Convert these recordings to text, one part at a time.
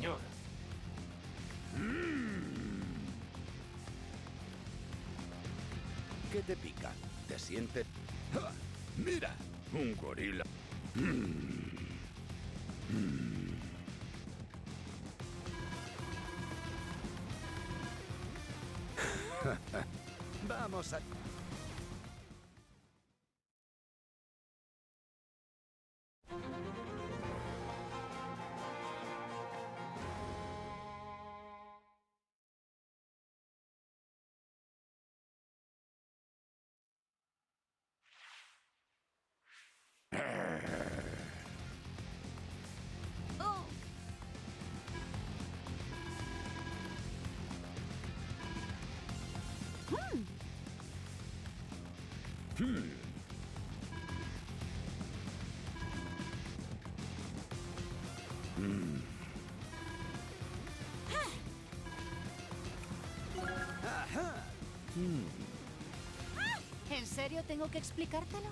señor. ¿Qué te pica? ¿Te sientes? ¡Ja! ¡Mira! ¡Un gorila! Vamos a... ¿En serio tengo que explicártelo?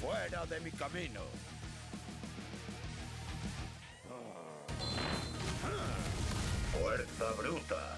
¡Fuera de mi camino! ¡Fuerza bruta!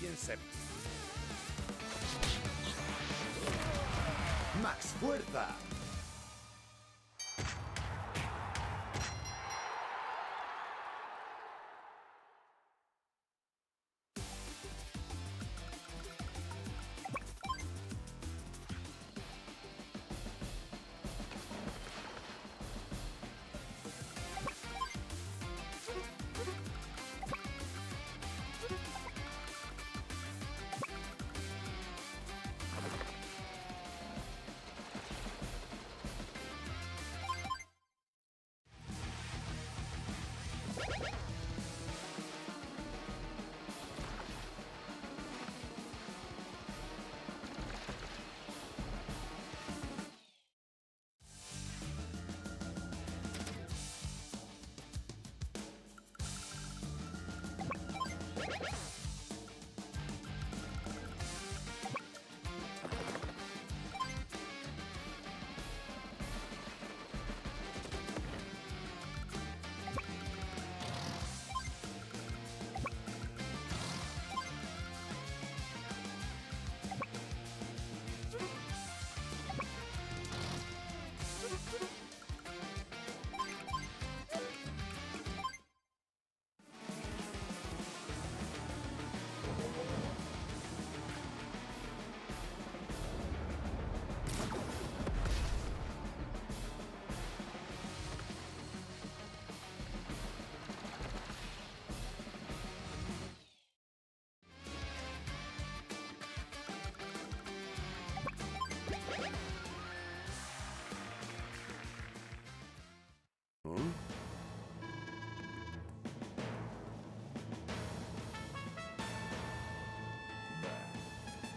y en séptimo. Max Fuerza.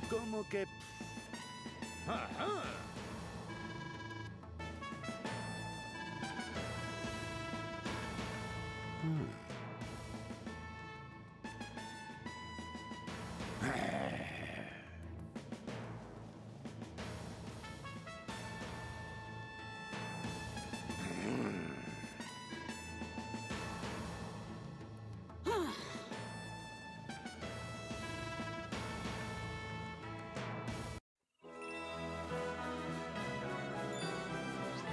Como que... ¡Ajá!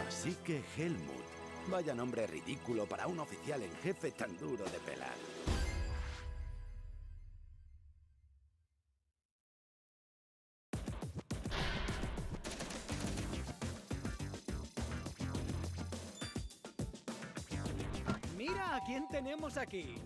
Así que Helmut, vaya nombre ridículo para un oficial en jefe tan duro de pelar. ¡Mira a quién tenemos aquí!